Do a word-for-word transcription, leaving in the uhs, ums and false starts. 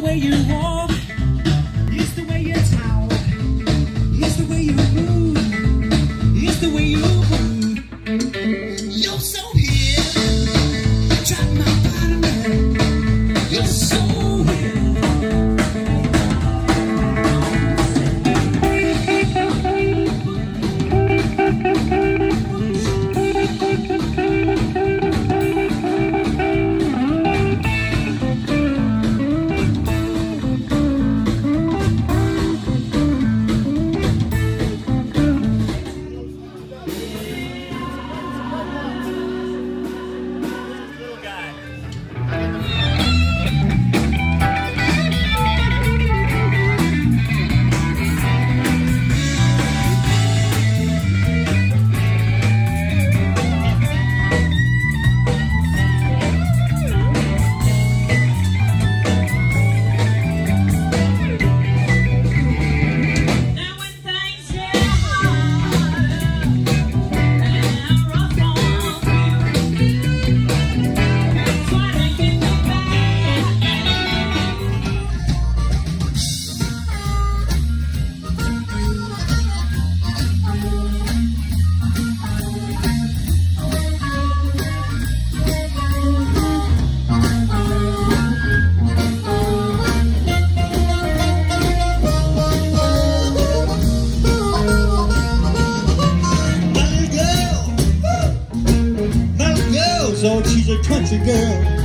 way you walk, it's the way you talk, it's the way you move, it's the way you move. You're so hip, drop my bottom, you're so hip. She's a country girl.